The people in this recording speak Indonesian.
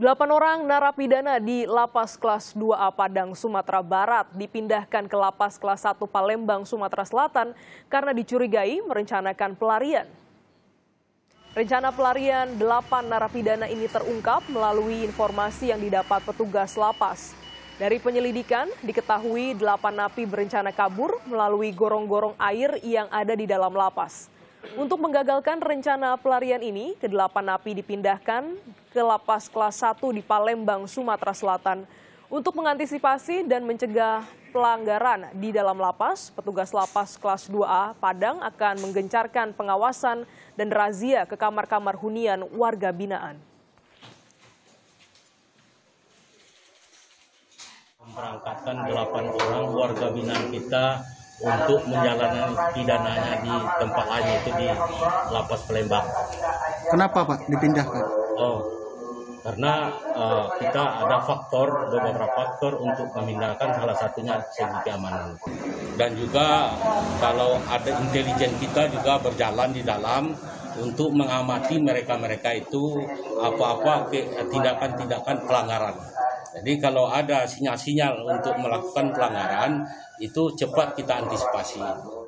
8 orang narapidana di Lapas Kelas II A Padang, Sumatera Barat dipindahkan ke Lapas Kelas I Palembang, Sumatera Selatan karena dicurigai merencanakan pelarian. Rencana pelarian 8 narapidana ini terungkap melalui informasi yang didapat petugas lapas. Dari penyelidikan, diketahui 8 napi berencana kabur melalui gorong-gorong air yang ada di dalam lapas. Untuk menggagalkan rencana pelarian ini, ke-8 napi dipindahkan ke Lapas Kelas I di Palembang, Sumatera Selatan. Untuk mengantisipasi dan mencegah pelanggaran di dalam lapas, petugas Lapas Kelas II A Padang akan menggencarkan pengawasan dan razia ke kamar-kamar hunian warga binaan. Memberangkatkan 8 orang warga binaan kita untuk menjalani pidananya di tempat lain, yaitu di Lapas Palembang. Kenapa Pak dipindahkan? Oh, karena kita ada beberapa faktor untuk memindahkan, salah satunya segi keamanan. Dan juga kalau ada intelijen kita juga berjalan di dalam untuk mengamati mereka-mereka itu apa-apa tindakan-tindakan pelanggaran. Jadi kalau ada sinyal-sinyal untuk melakukan pelanggaran, itu cepat kita antisipasi.